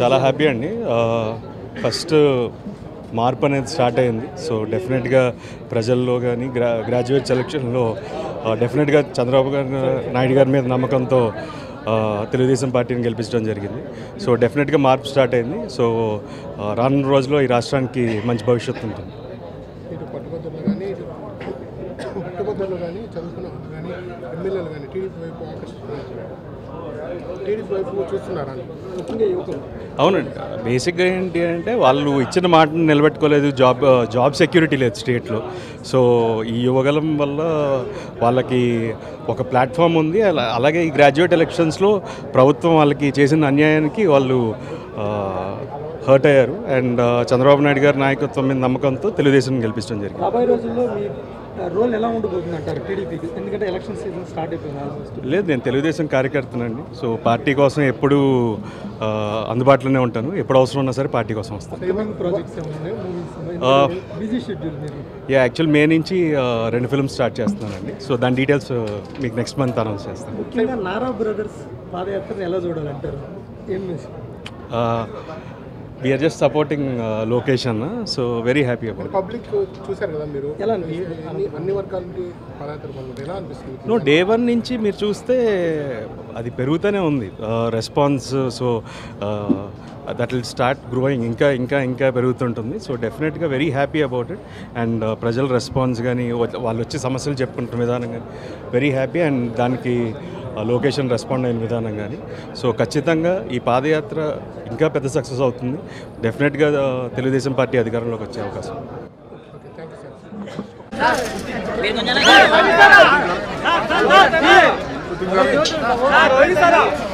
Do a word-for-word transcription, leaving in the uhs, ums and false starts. చాలా హ్యాపీ అండి. ఫస్ట్ మార్పు అనేది స్టార్ట్ అయింది. సో డెఫినెట్గా ప్రజల్లో కానీ గ్రా గ్రాడ్యుయేట్ సెలక్షన్లో డెఫినెట్గా చంద్రబాబు గారు నాయుడు గారి మీద నమ్మకంతో తెలుగుదేశం పార్టీని గెలిపించడం జరిగింది. సో డెఫినెట్గా మార్పు స్టార్ట్ అయింది. సో రానున్న రోజుల్లో ఈ రాష్ట్రానికి మంచి భవిష్యత్తు ఉంటుంది. అవునండి, బేసిక్గా ఏంటి అంటే వాళ్ళు ఇచ్చిన మాటను నిలబెట్టుకోలేదు. జాబ్ జాబ్ సెక్యూరిటీ లేదు స్టేట్లో. సో ఈ యువగలం వల్ల వాళ్ళకి ఒక ప్లాట్ఫామ్ ఉంది. అలాగే ఈ గ్రాడ్యుయేట్ ఎలక్షన్స్లో ప్రభుత్వం వాళ్ళకి చేసిన అన్యాయానికి వాళ్ళు హర్ట్ అయ్యారు. అండ్ చంద్రబాబు నాయుడు గారి నాయకత్వం మీద నమ్మకంతో తెలుగుదేశం గెలిపించడం జరిగింది. రోల్ ఎలా ఉండబోతుంది అంటారు టీడీపీకి? ఎందుకంటే ఎలక్షన్ సీజన్ స్టార్ట్ అయిపోయింది. లేదు, నేను తెలుగుదేశం కార్యకర్తనండి. సో పార్టీ కోసం ఎప్పుడు అందుబాటులోనే ఉంటాను. ఎప్పుడు అవసరం ఉన్నా సరే పార్టీ కోసం వస్తాను. యా, యాక్చువల్ మే నుంచి రెండు ఫిల్మ్స్ స్టార్ట్ చేస్తున్నానండి. సో దాని డీటెయిల్స్ మీకు నెక్స్ట్ మంత్ అనౌన్స్ చేస్తాను. ముఖ్యంగా నారా బ్రదర్స్ పాదయాత్రను ఎలా చూడాలంటారు? We are just supporting uh, location, so very happy about it. Public చూసారు కదా మీరు, ఎలా అన్ని వర్గాలకి పాదయాత్ర ఎలా అనిపిస్తుంది? నో, డే వన్ నుంచి మీరు చూస్తే అది పెరుగుతూనే ఉంది response. So that will start growing, ఇంకా ఇంకా ఇంకా పెరుగుతుంటుంది. సో డెఫినెట్గా very happy about it. And ప్రజల రెస్పాన్స్ కానీ వాళ్ళు వచ్చి సమస్యలు చెప్పుకుంటున్న విధానం కానీ వెరీ హ్యాపీ. అండ్ దానికి లొకేషన్ రెస్పాండ్ అయిన విధానం కానీ. సో ఖచ్చితంగా ఈ పాదయాత్ర ఇంకా పెద్ద సక్సెస్ అవుతుంది. డెఫినెట్గా తెలుగుదేశం పార్టీ అధికారంలోకి వచ్చే అవకాశం. జరగాలి.